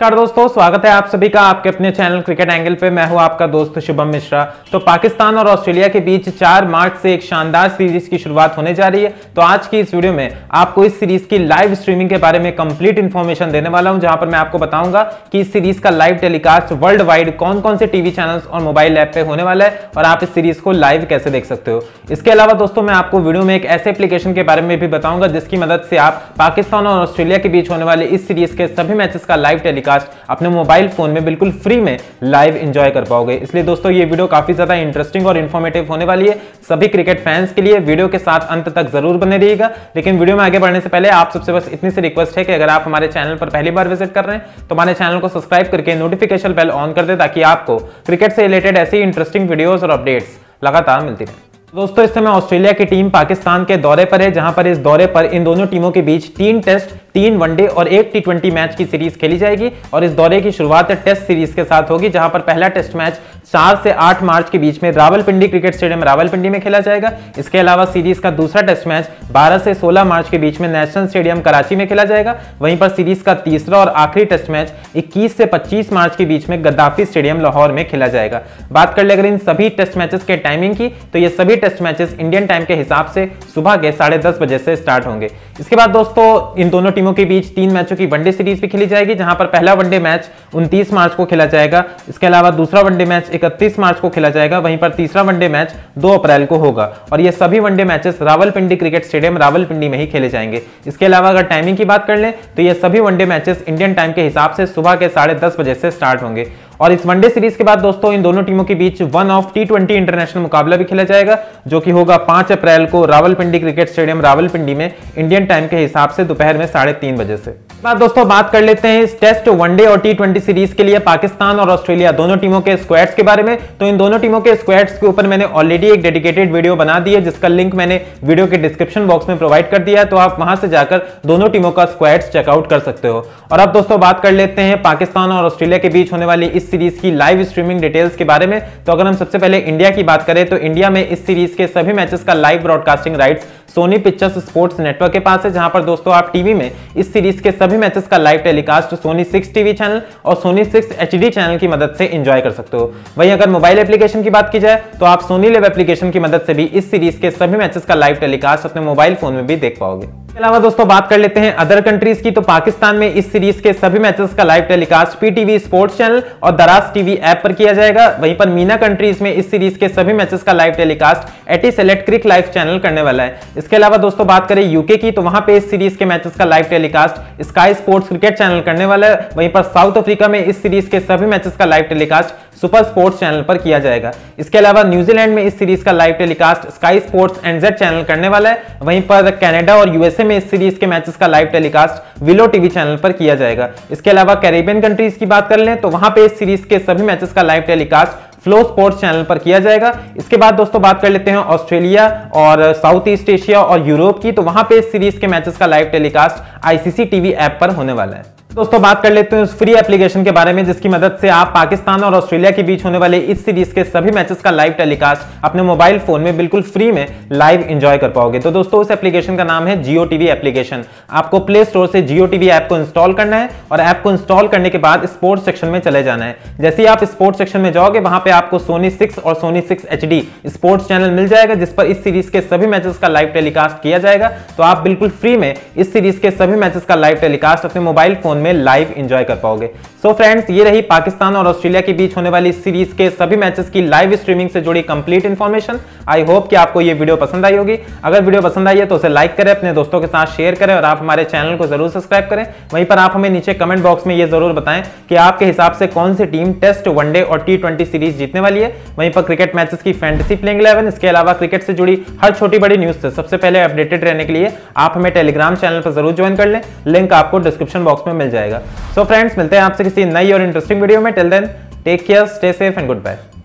नमस्कार दोस्तों, स्वागत है आप सभी का आपके अपने चैनल क्रिकेट एंगल पे। मैं हूं आपका दोस्त शुभम मिश्रा। तो पाकिस्तान और ऑस्ट्रेलिया के बीच 4 मार्च से एक शानदार सीरीज की शुरुआत होने जा रही है। तो आज की इस वीडियो में आपको इस सीरीज की लाइव स्ट्रीमिंग के बारे में कंप्लीट इन्फॉर्मेशन देने वाला हूं, जहां पर मैं आपको बताऊंगा कि इस सीरीज का लाइव टेलीकास्ट वर्ल्ड वाइड कौन कौन से टीवी चैनल्स और मोबाइल ऐप पे होने वाला है और आप इस सीरीज को लाइव कैसे देख सकते हो। इसके अलावा दोस्तों मैं आपको वीडियो में एक ऐसे एप्लीकेशन के बारे में भी बताऊंगा जिसकी मदद से आप पाकिस्तान और ऑस्ट्रेलिया के बीच होने वाले इस सीरीज के सभी मैचेस का लाइव टेलीकास्ट अपने मोबाइल फोन में बिल्कुल फ्री में लाइव एंजॉय कर पाओगे। इसलिए दोस्तों ये वीडियो काफी ज्यादा इंटरेस्टिंग और इंफॉर्मेटिव होने वाली है सभी क्रिकेट फैंस के लिए। वीडियो के साथ अंत तक जरूर बने रहिएगा। लेकिन वीडियो में आगे बढ़ने से पहले आप सबसे बस इतनी सी रिक्वेस्ट है कि अगर आप हमारे चैनल पर पहली बार विजिट कर रहे हैं तो हमारे चैनल को सब्सक्राइब करके नोटिफिकेशन बेल ऑन कर दे ताकि आपको क्रिकेट से रिलेटेड ऐसी इंटरेस्टिंग वीडियोज और अपडेट्स लगातार मिलती रहे। दोस्तों इस समय ऑस्ट्रेलिया की टीम पाकिस्तान के दौरे पर है, जहां पर इस दौरे पर इन दोनों टीमों के बीच 3 टेस्ट, 3 वनडे और 1 टी20 मैच की सीरीज खेली जाएगी। और इस दौरे की शुरुआत टेस्ट सीरीज के साथ होगी, जहां पर पहला टेस्ट मैच 4 से 8 मार्च के बीच में रावलपिंडी क्रिकेट स्टेडियम रावलपिंडी में खेला जाएगा। इसके अलावा सीरीज का दूसरा टेस्ट मैच 12 से 16 मार्च के बीच में नेशनल स्टेडियम कराची में खेला जाएगा। वहीं पर सीरीज का तीसरा और आखिरी टेस्ट मैच 21 से 25 मार्च के बीच में गद्दाफी स्टेडियम लाहौर में खेला जाएगा। बात कर ले अगर इन सभी टेस्ट मैचेस के टाइमिंग की, तो ये सभी टेस्ट मैचेस इंडियन टाइम के हिसाब से सुबह के 10:30 बजे से स्टार्ट होंगे। इसके बाद दोस्तों इन दोनों टीमों के बीच 3 मैचों की वनडे सीरीज भी खेली जाएगी, जहां पर पहला वनडे मैच 29 मार्च को खेला जाएगा। इसके अलावा दूसरा वनडे मैच 31 मार्च को खेला जाएगा। वहीं पर तीसरा वनडे मैच 2 अप्रैल को होगा और ये सभी one day matches Rawalpindi cricket stadium Rawalpindi में ही खेले जाएंगे। इसके अलावा अगर टाइमिंग की बात कर लें तो ये सभी वनडे मैचेस इंडियन टाइम के हिसाब से सुबह के 10:30 बजे से स्टार्ट होंगे। और इस वनडे सीरीज के बाद दोस्तों इन दोनों टीमों के बीच 1 ऑफ टी20 इंटरनेशनल मुकाबला भी खेला जाएगा, जो कि होगा 5 अप्रैल को रावलपिंडी क्रिकेट स्टेडियम रावलपिंडी में इंडियन टाइम के हिसाब से दोपहर में 3:30 बजे से। दोस्तों बात कर लेते हैं इस टेस्ट, वनडे और टी20 सीरीज के लिए पाकिस्तान और ऑस्ट्रेलिया दोनों टीमों के स्क्वाड्स के बारे में। तो इन दोनों टीमों के स्क्वाड्स के ऊपर मैंने ऑलरेडी एक डेडिकेटेड वीडियो बना दी है, जिसका लिंक मैंने वीडियो के डिस्क्रिप्शन बॉक्स में प्रोवाइड कर दिया है। तो आप वहां से जाकर दोनों टीमों का स्क्वाड्स चेकआउट कर सकते हो। और अब दोस्तों बात कर लेते हैं पाकिस्तान और ऑस्ट्रेलिया के बीच होने वाली इस सीरीज की लाइव स्ट्रीमिंग डिटेल्स के बारे में। तो अगर हम सबसे पहले इंडिया की बात करें तो इंडिया में इस सीरीज के सभी मैचेस का live broadcasting rights Sony Pictures Sports Network के पास है, जहां पर दोस्तों आप टीवी में इस सीरीज के सभी मैचेस का live telecast Sony 6 TV channel और सोनी 6 HD चैनल की मदद से एंजॉय कर सकते हो। वहीं अगर मोबाइल एप्लीकेशन की बात की जाए तो आप सोनी लाइव एप्लीकेशन की मदद से भी इस सीरीज के सभी मैचेस का लाइव टेलीकास्ट अपने मोबाइल फोन में भी देख पाओगे। इसके अलावा दोस्तों बात कर लेते हैं अदर कंट्रीज की। तो पाकिस्तान में इस सीरीज के सभी मैचेस का live telecast PTV sports channel और दराज़ टीवी ऐप पर किया जाएगा। वहीं पर मीना कंट्रीज में इस सीरीज के सभी मैचेस का लाइव टेलीकास्ट एटी सिलेक्ट क्रिक लाइव चैनल करने वाला है। इसके अलावा दोस्तों बात करें यूके की, तो वहां पे इस सीरीज के मैचेस का live telecast Sky Sports cricket channel करने वाला है। वहीं पर साउथ अफ्रीका में इस सीरीज के सभी मैचेस का live telecast super sports channel पर किया जाएगा। इसके अलावा न्यूजीलैंड में इस सीरीज का live telecast Sky Sports NZ channel करने वाला है। वहीं पर कनाडा और यूएसए में इस सीरीज के मैचेस का live telecast Willow TV channel पर किया जाएगा। इसके अलावा कैरेबियन कंट्रीज की बात कर लें तो वहां पे इस सीरीज के सभी मैचेस का live telecast flow sports channel पर किया जाएगा। इसके बाद दोस्तों बात कर लेते हैं ऑस्ट्रेलिया और साउथ ईस्ट एशिया और यूरोप की, तो वहां पे इस सीरीज के मैचेस का live telecast ICC TV app पर होने वाला है। दोस्तों बात कर लेते हैं उस फ्री एप्लीकेशन के बारे में जिसकी मदद से आप पाकिस्तान और ऑस्ट्रेलिया के बीच होने वाले इस सीरीज के सभी मैचेस का लाइव टेलीकास्ट अपने मोबाइल फोन में बिल्कुल फ्री में लाइव एंजॉय कर पाओगे। तो दोस्तों उस एप्लीकेशन का नाम है जियो टीवी एप्लीकेशन। आपको प्ले स्टोर से जियो टीवी ऐप को इंस्टॉल करना है और ऐप को इंस्टॉल करने के बाद स्पोर्ट्स सेक्शन में चले जाना है। जैसे ही आप स्पोर्ट्स सेक्शन में जाओगे वहां पर आपको सोनी 6 और सोनी 6 HD स्पोर्ट्स चैनल मिल जाएगा, जिस पर इस सीरीज के सभी मैचेस का लाइव टेलीकास्ट किया जाएगा। तो आप बिल्कुल फ्री में इस सीरीज के सभी मैचेस का लाइव टेलीकास्ट अपने मोबाइल फोन में लाइव एंजॉय कर पाओगे। सो फ्रेंड्स, ये रही पाकिस्तान और ऑस्ट्रेलिया के बीच होने वाली सीरीज के सभी मैचेस की लाइव स्ट्रीमिंग से जुड़ी कंप्लीट इंफॉर्मेशन। आई होप कि आपको ये वीडियो पसंद आई होगी। अगर वीडियो पसंद आई है तो उसे लाइक करें, अपने दोस्तों के साथ शेयर करें और आप हमारे चैनल को जरूर सब्सक्राइब करें। वहीं पर आप हमें नीचे कमेंट बॉक्स में ये जरूर बताएं कि आपके हिसाब से कौन सी टीम टेस्ट, वनडे और टी20 सीरीज जीतने वाली है। वहीं पर क्रिकेट मैचेस की फैंटेसी प्लेइंग 11, इसके अलावा क्रिकेट से जुड़ी हर छोटी बड़ी न्यूज से सबसे पहले अपडेटेड रहने के लिए आप हमें टेलीग्राम चैनल पर जरूर ज्वाइन कर लें। लिंक आपको डिस्क्रिप्शन बॉक्स में मिल जाएगा। सो फ्रेंड्स, मिलते हैं आपसे किसी नई और इंटरेस्टिंग वीडियो में। Till then take care, stay safe and good bye.